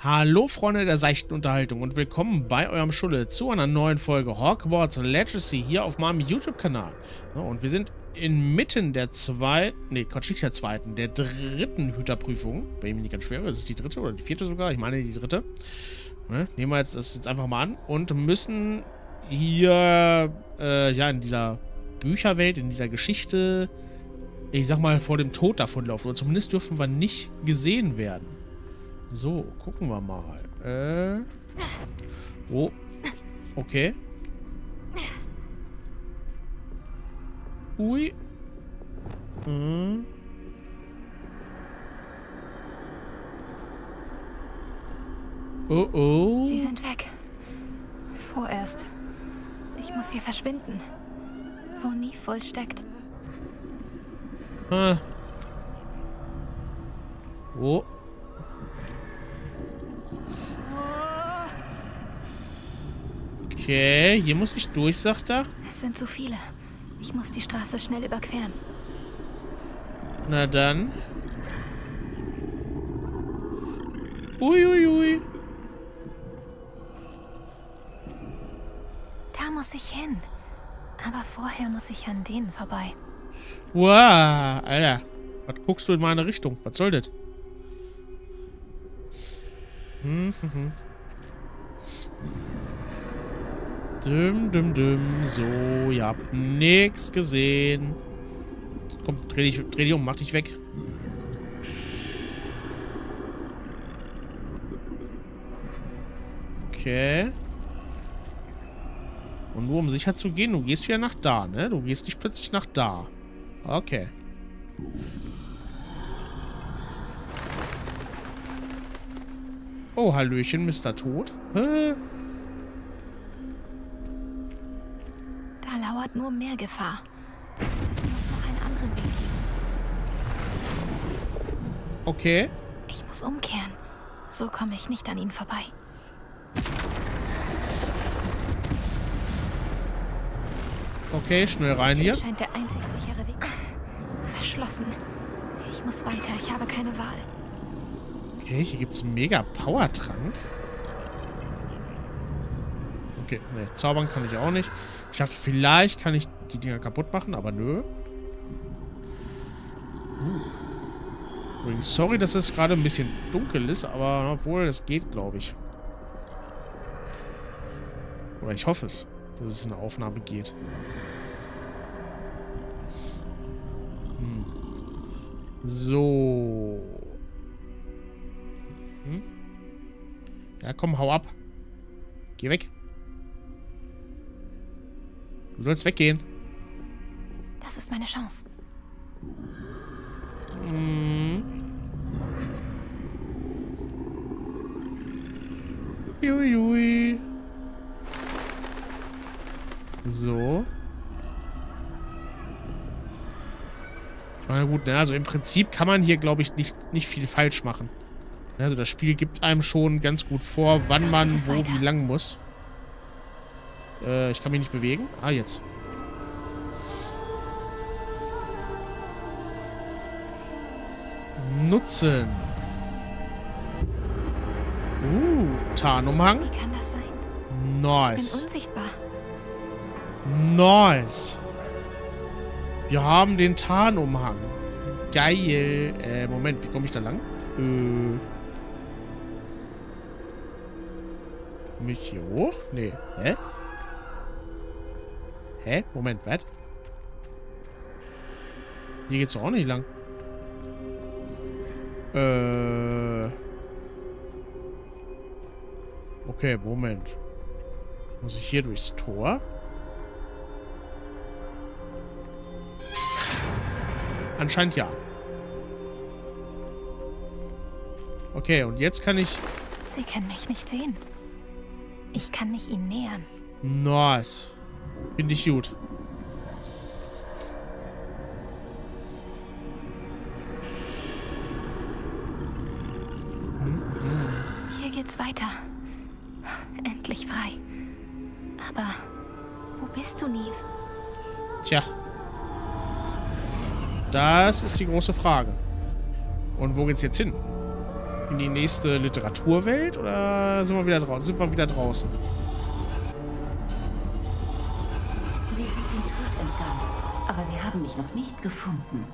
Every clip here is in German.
Hallo Freunde der seichten Unterhaltung und willkommen bei eurem Schulle zu einer neuen Folge Hogwarts Legacy hier auf meinem YouTube-Kanal. Und wir sind inmitten der dritten Hüterprüfung. Bei mir nicht ganz schwer, ist es die dritte oder die vierte sogar? Ich meine die dritte. Nehmen wir das jetzt einfach mal an und müssen hier ja in dieser Bücherwelt, in dieser Geschichte, ich sag mal, vor dem Tod davonlaufen. Oder zumindest dürfen wir nicht gesehen werden. So, gucken wir mal. Oh. Okay. Ui. Hm. Oh, oh. Sie sind weg. Vorerst. Ich muss hier verschwinden. Wo nie voll steckt. Ah. Oh. Okay, hier muss ich durch, sagt er. Es sind zu viele. Ich muss die Straße schnell überqueren. Na dann. Uiuiui. Ui, ui. Da muss ich hin. Aber vorher muss ich an denen vorbei. Wow, Alter. Was guckst du in meine Richtung? Was soll das? Hm, hm, hm. Düm, düm, düm. So, ihr habt nichts gesehen. Komm, dreh dich um, mach dich weg. Okay. Und nur um sicher zu gehen, du gehst wieder nach da, ne? Du gehst nicht plötzlich nach da. Okay. Oh, Hallöchen, Mr. Tod. Hä? Nur mehr Gefahr. Es muss noch einen anderen Weg geben. Okay. Ich muss umkehren. So komme ich nicht an ihn vorbei. Okay, schnell rein hier. Das scheint der einzig sichere Weg. Verschlossen. Ich muss weiter. Ich habe keine Wahl. Okay, hier gibt es einen Mega-Power-Trank. Okay, ne, zaubern kann ich auch nicht. Ich dachte, vielleicht kann ich die Dinger kaputt machen, aber nö. Übrigens, sorry, dass es gerade ein bisschen dunkel ist, aber obwohl, das geht, glaube ich. Oder ich hoffe es, dass es in der Aufnahme geht. Hm. So. Hm? Ja, komm, hau ab. Geh weg. Du sollst weggehen. Das ist meine Chance. Mm. Ui, ui. So. Na gut, ne? Also im Prinzip kann man hier, glaube ich, nicht viel falsch machen. Also das Spiel gibt einem schon ganz gut vor, wann man wo wie lang muss. Ich kann mich nicht bewegen. Ah, jetzt. Nutzen. Tarnumhang. Wie kann das sein? Nice. Ich bin unsichtbar. Nice. Wir haben den Tarnumhang. Geil. Moment, wie komme ich da lang? Mich hier hoch? Nee. Hä? Hä? Moment, was? Hier geht's doch auch nicht lang. Okay, Moment. Muss ich hier durchs Tor? Anscheinend ja. Okay, und jetzt kann ich... Sie können mich nicht sehen. Ich kann mich ihnen nähern. Nice. Finde ich gut. Hier geht's weiter. Endlich frei. Aber wo bist du, Niamh? Tja. Das ist die große Frage. Und wo geht's jetzt hin? in die nächste Literaturwelt oder sind wir wieder draußen? Sind wir wieder draußen? Sie sind dem Tod entgangen, aber Sie haben mich noch nicht gefunden.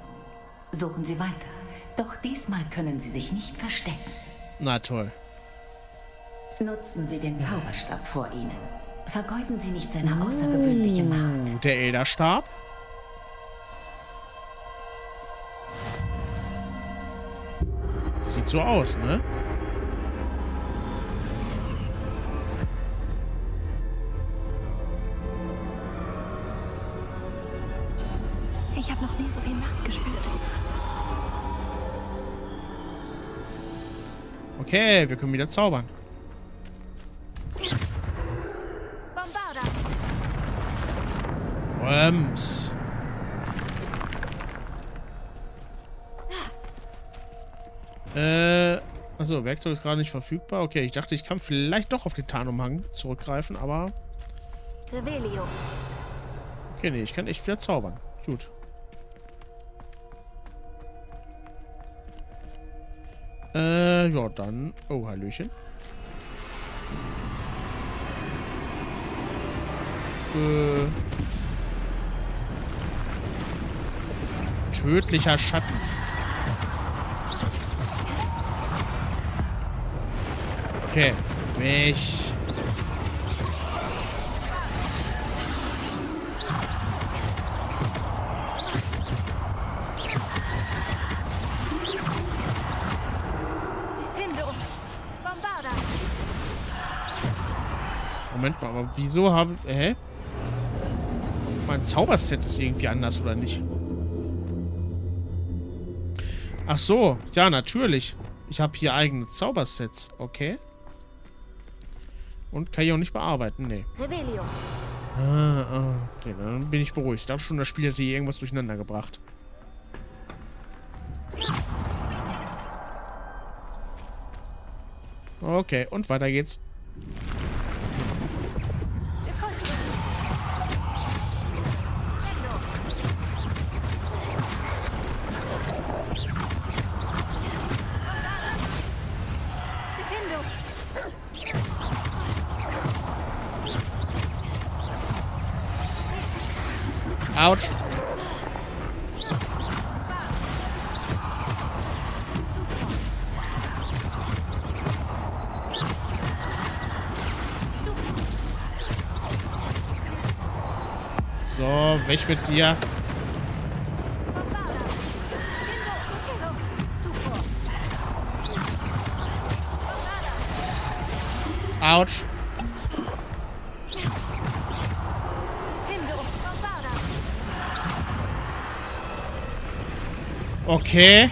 Suchen Sie weiter. Doch diesmal können Sie sich nicht verstecken. Na toll. Nutzen Sie den Zauberstab vor Ihnen. Vergeuden Sie nicht seine außergewöhnliche Macht. Der Elderstab? Sieht so aus, ne? Ich habe noch nie so viel Macht gespürt. Okay, wir können wieder zaubern. Brems. Achso, Werkzeug ist gerade nicht verfügbar. Okay, ich dachte, ich kann vielleicht doch auf den Tarnumhang zurückgreifen, aber... Okay, nee, ich kann echt wieder zaubern. Gut. Ja, dann... Oh, Hallöchen. Tödlicher Schatten. Okay, mich. Moment mal, aber wieso haben... Hä? Mein Zauberset ist irgendwie anders, oder nicht? Ach so, ja, natürlich. Ich habe hier eigene Zaubersets, okay. Und kann ich auch nicht bearbeiten, nee. Okay, dann bin ich beruhigt. Ich dachte schon, das Spiel hätte hier irgendwas durcheinander gebracht. Okay, und weiter geht's. Autsch. So, weg mit dir. Autsch. Okay.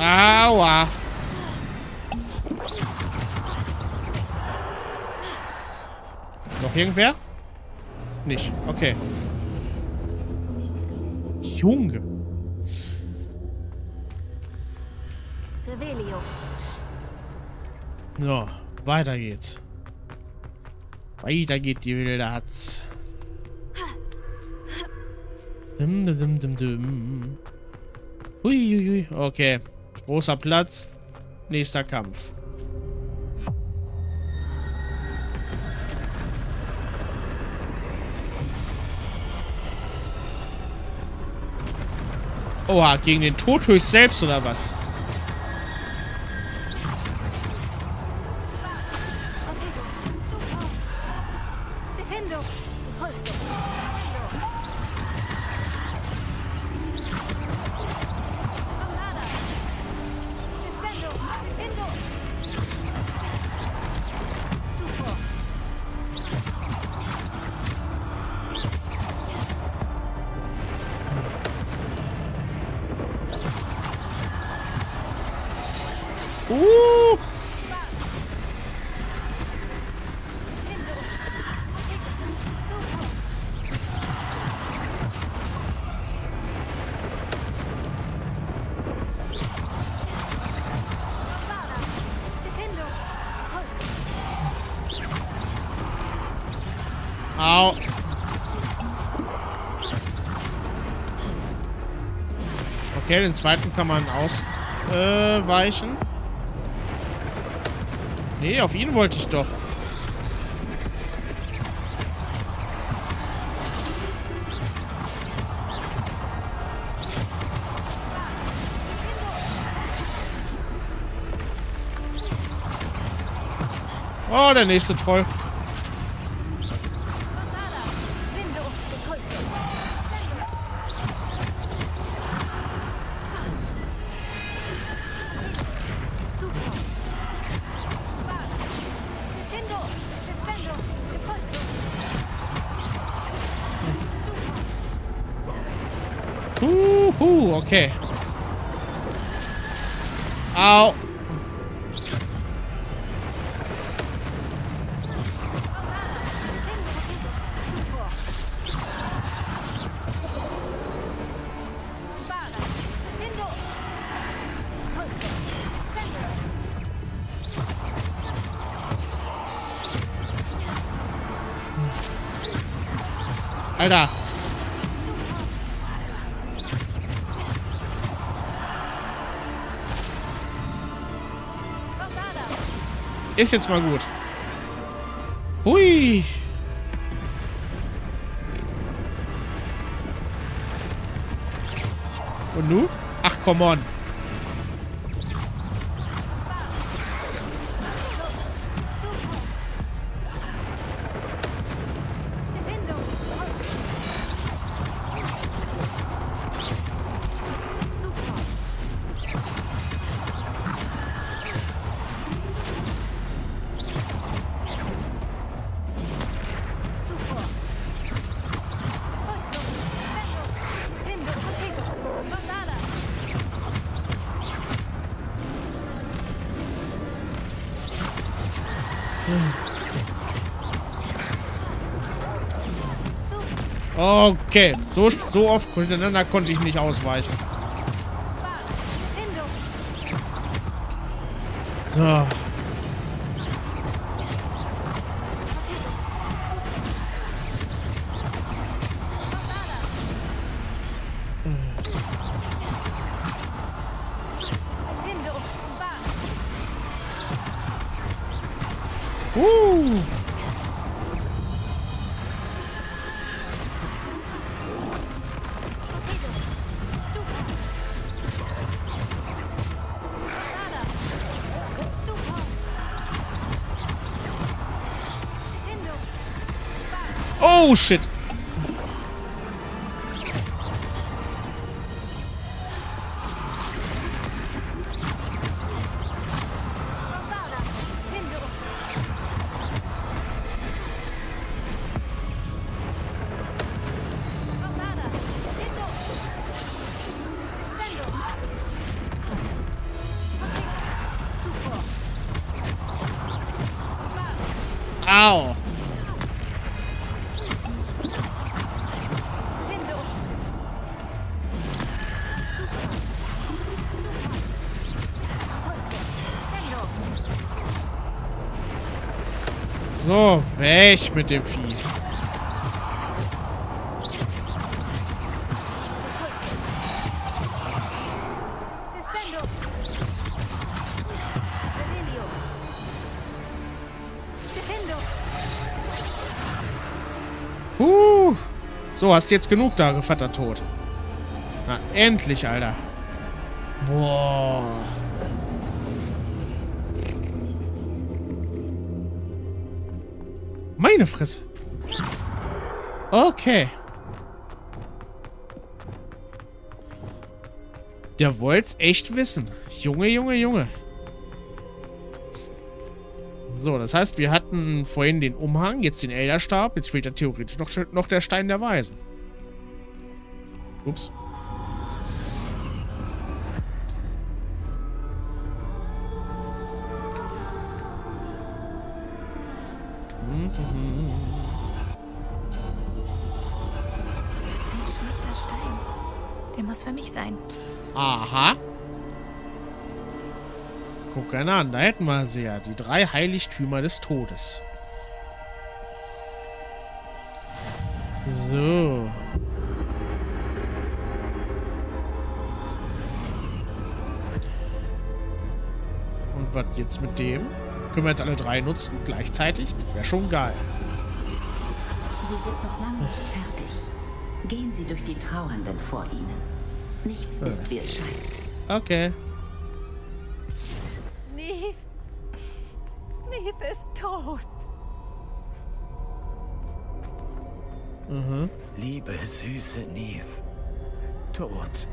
Aua. Irgendwer? Nicht. Okay. Junge. So, weiter geht's. Weiter geht die wilde Hatz. Dum, dum, dum, dum. Ui, ui, ui. Okay. Großer Platz. Nächster Kampf. Oha, gegen den Tod höchst selbst, oder was? Au. Okay, den zweiten kann man ausweichen. Nee, auf ihn wollte ich doch. Oh, der nächste Troll. Okay. Au. Alter. Ist jetzt mal gut. Hui. Und nun? Ach, come on. Okay, so oft hintereinander konnte ich nicht ausweichen. So. Oh shit. Au. So, weg mit dem Vieh. So, hast du jetzt genug da, Vater Tod. Na, endlich, Alter. Boah. Meine Fresse. Okay. Der wollt's echt wissen. Junge, Junge, Junge. So, das heißt, wir hatten vorhin den Umhang, jetzt den Elderstab. Jetzt fehlt da theoretisch noch der Stein der Weisen. Ups. Für mich sein. Aha. Guck einer an, da hätten wir sie ja. Die 3 Heiligtümer des Todes. So. Und was jetzt mit dem? Können wir jetzt alle drei nutzen gleichzeitig? Wäre schon geil. Sie sind noch lange nicht fertig. Gehen Sie durch die Trauernden vor Ihnen. Nichts ist, wie es scheint. Okay. Niamh. Niamh ist tot. Mhm. Liebe, süße Niamh. Tot.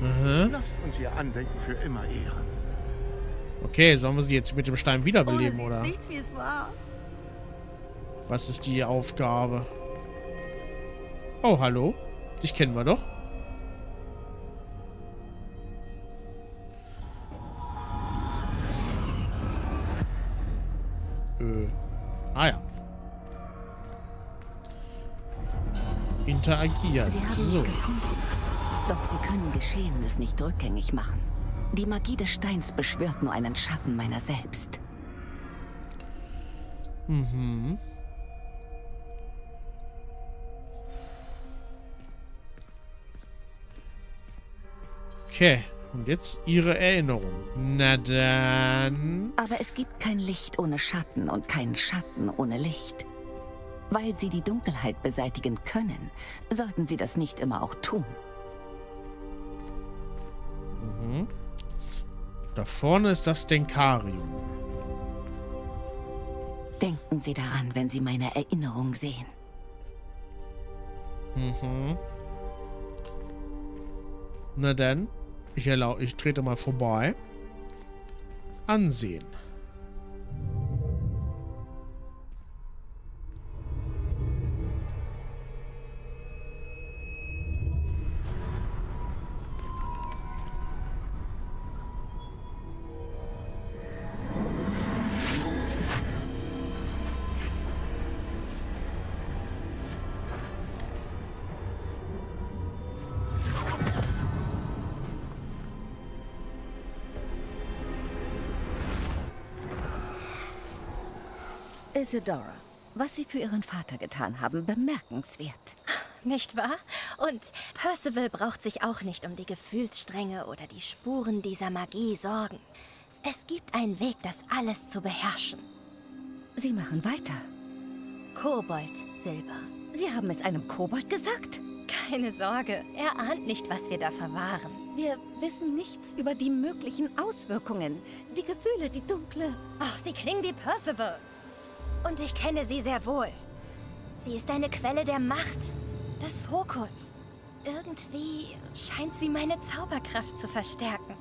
Mhm. Lasst uns ihr Andenken für immer ehren. Okay, sollen wir sie jetzt mit dem Stein wiederbeleben, oder? Nichts, wie es war. Was ist die Aufgabe? Oh, hallo. Dich kennen wir doch. Ah ja. Interagieren. Sie haben mich gefunden. Doch sie können Geschehenes nicht rückgängig machen. Die Magie des Steins beschwört nur einen Schatten meiner selbst. Mhm. Okay. Und jetzt ihre Erinnerung. Na dann... Aber es gibt kein Licht ohne Schatten und keinen Schatten ohne Licht. Weil sie die Dunkelheit beseitigen können, sollten sie das nicht immer auch tun. Mhm. Da vorne ist das Denkarium. Denken Sie daran, wenn Sie meine Erinnerung sehen. Mhm. Na dann... Ich trete mal vorbei. Ansehen. Isidora, was Sie für Ihren Vater getan haben, bemerkenswert. Nicht wahr? Und Percival braucht sich auch nicht um die Gefühlsstränge oder die Spuren dieser Magie sorgen. Es gibt einen Weg, das alles zu beherrschen. Sie machen weiter. Koboldsilber. Sie haben es einem Kobold gesagt? Keine Sorge, er ahnt nicht, was wir da verwahren. Wir wissen nichts über die möglichen Auswirkungen. Die Gefühle, die dunkle... Ach, Sie klingen wie Percival. Und ich kenne sie sehr wohl. Sie ist eine Quelle der Macht, des Fokus. Irgendwie scheint sie meine Zauberkraft zu verstärken.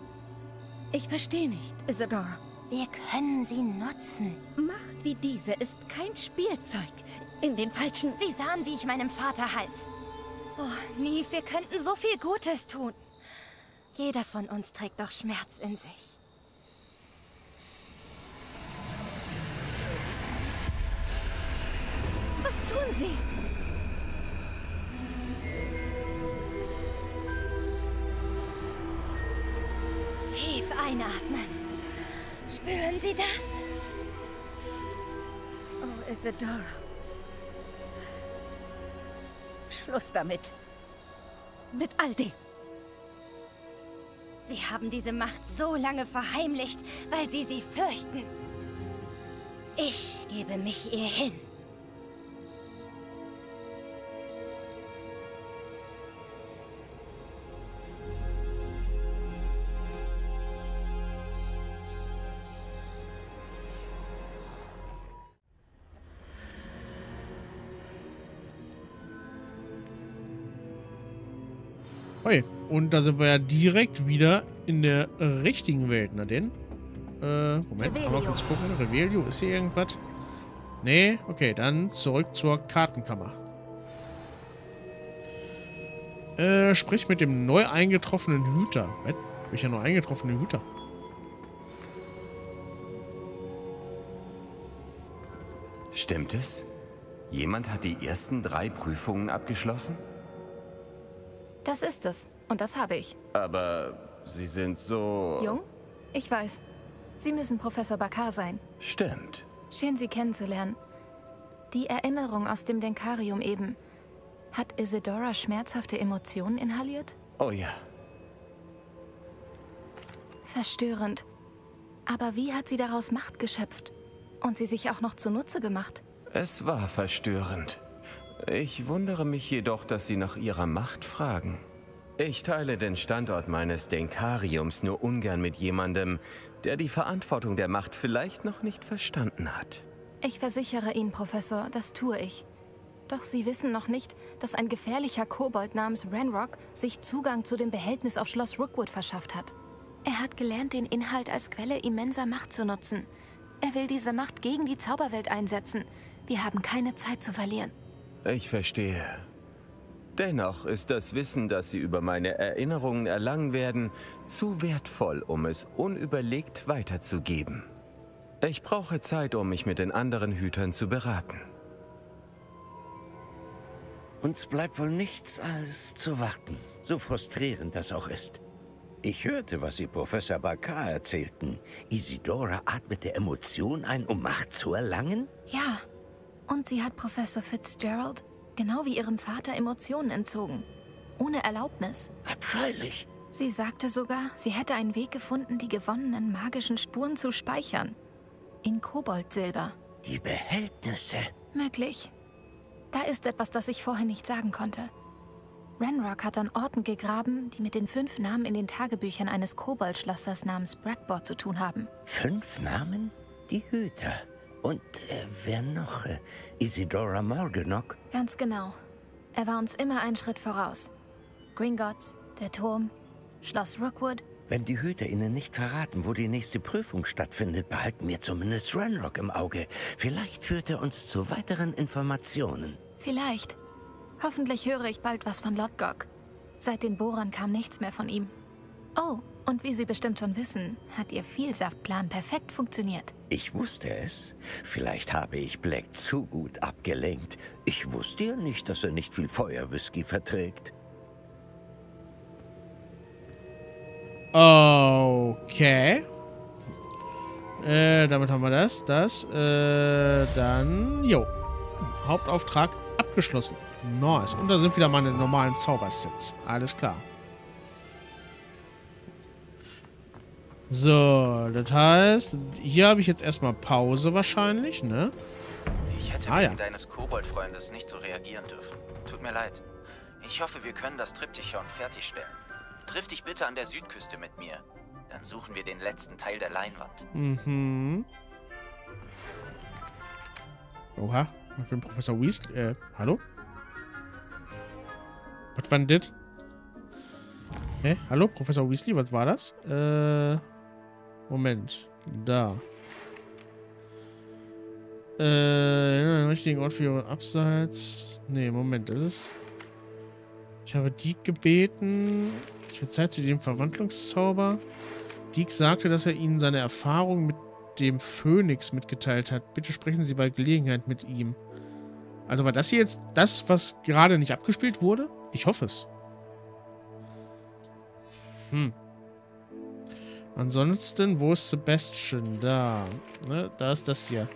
Ich verstehe nicht, Isidora. Wir können sie nutzen. Macht wie diese ist kein Spielzeug. In den falschen... Sie sahen, wie ich meinem Vater half. Oh, Niamh, wir könnten so viel Gutes tun. Jeder von uns trägt doch Schmerz in sich. Was tun Sie? Tief einatmen. Spüren Sie das? Oh, Isidora. Schluss damit. Mit all dem. Sie haben diese Macht so lange verheimlicht, weil Sie sie fürchten. Ich gebe mich ihr hin. Und da sind wir ja direkt wieder in der richtigen Welt. Na denn? Moment, mal kurz gucken. Revelio, ist hier irgendwas? Nee, okay, dann zurück zur Kartenkammer. Sprich mit dem neu eingetroffenen Hüter. Was? Welcher neu eingetroffene Hüter? Stimmt es? Jemand hat die ersten 3 Prüfungen abgeschlossen? Das ist es. Und das habe ich. Aber Sie sind so... Jung? Ich weiß. Sie müssen Professor Bakar sein. Stimmt. Schön, Sie kennenzulernen. Die Erinnerung aus dem Denkarium eben. Hat Isidora schmerzhafte Emotionen inhaliert? Oh ja. Verstörend. Aber wie hat sie daraus Macht geschöpft? Und sie sich auch noch zunutze gemacht? Es war verstörend. Ich wundere mich jedoch, dass Sie nach Ihrer Macht fragen. Ich teile den Standort meines Denkariums nur ungern mit jemandem, der die Verantwortung der Macht vielleicht noch nicht verstanden hat. Ich versichere Ihnen, Professor, das tue ich. Doch Sie wissen noch nicht, dass ein gefährlicher Kobold namens Ranrok sich Zugang zu dem Behältnis auf Schloss Rookwood verschafft hat. Er hat gelernt, den Inhalt als Quelle immenser Macht zu nutzen. Er will diese Macht gegen die Zauberwelt einsetzen. Wir haben keine Zeit zu verlieren. Ich verstehe. Dennoch ist das Wissen, das Sie über meine Erinnerungen erlangen werden, zu wertvoll, um es unüberlegt weiterzugeben. Ich brauche Zeit, um mich mit den anderen Hütern zu beraten. Uns bleibt wohl nichts, als zu warten, so frustrierend das auch ist. Ich hörte, was Sie Professor Bakar erzählten. Isidora atmete Emotionen ein, um Macht zu erlangen? Ja. Und sie hat Professor Fitzgerald, genau wie ihrem Vater, Emotionen entzogen. Ohne Erlaubnis. Abscheulich. Sie sagte sogar, sie hätte einen Weg gefunden, die gewonnenen magischen Spuren zu speichern. In Koboldsilber. Die Behältnisse. Möglich. Da ist etwas, das ich vorhin nicht sagen konnte. Ranrok hat an Orten gegraben, die mit den 5 Namen in den Tagebüchern eines Koboldschlossers namens Brackboard zu tun haben. 5 Namen? Die Hüter. Und wer noch? Isidora Morgenok? Ganz genau. Er war uns immer einen Schritt voraus. Gringotts, der Turm, Schloss Rookwood. Wenn die Hüter Ihnen nicht verraten, wo die nächste Prüfung stattfindet, behalten wir zumindest Ranrok im Auge. Vielleicht führt er uns zu weiteren Informationen. Vielleicht. Hoffentlich höre ich bald was von Lodgok. Seit den Bohrern kam nichts mehr von ihm. Oh, und wie Sie bestimmt schon wissen, hat Ihr Vielsaftplan perfekt funktioniert. Ich wusste es. Vielleicht habe ich Black zu gut abgelenkt. Ich wusste ja nicht, dass er nicht viel Feuerwhisky verträgt. Okay. Damit haben wir das. Dann, jo. Hauptauftrag abgeschlossen. Nice. Und da sind wieder meine normalen Zaubersets. Alles klar. So, das heißt, hier habe ich jetzt erstmal Pause wahrscheinlich, ne? Ich hätte wegen deines Kobold-Freundes nicht so reagieren dürfen. Tut mir leid. Ich hoffe, wir können das Triptychon fertigstellen. Triff dich bitte an der Südküste mit mir. Dann suchen wir den letzten Teil der Leinwand. Mhm. Oha, ich bin Professor Weasley. Hallo? Was war denn das? Hä? Hallo, Professor Weasley, was war das? Moment. Da. Den richtigen Ort für ihre Abseits. Ne, Moment, das ist... Ich habe Deek gebeten. Es wird Zeit zu dem Verwandlungszauber. Deek sagte, dass er Ihnen seine Erfahrung mit dem Phönix mitgeteilt hat. Bitte sprechen Sie bei Gelegenheit mit ihm. Also war das hier jetzt das, was gerade nicht abgespielt wurde? Ich hoffe es. Hm. Ansonsten, wo ist Sebastian? Da. Ne? Da ist das hier.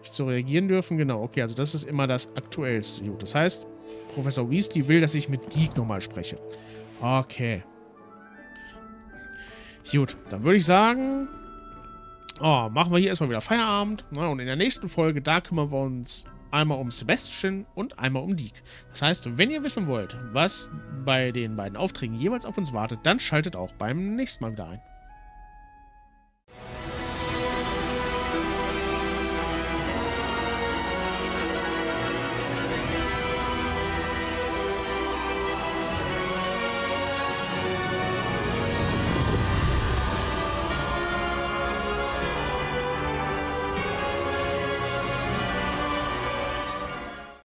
Nicht so reagieren dürfen. Genau, okay. Also das ist immer das Aktuellste. Das heißt, Professor Weasley will, dass ich mit Deek nochmal spreche. Okay. Gut, dann würde ich sagen, machen wir hier erstmal wieder Feierabend. Na, und in der nächsten Folge, da kümmern wir uns einmal um Sebastian und einmal um Deek. Das heißt, wenn ihr wissen wollt, was bei den beiden Aufträgen jeweils auf uns wartet, dann schaltet auch beim nächsten Mal wieder ein.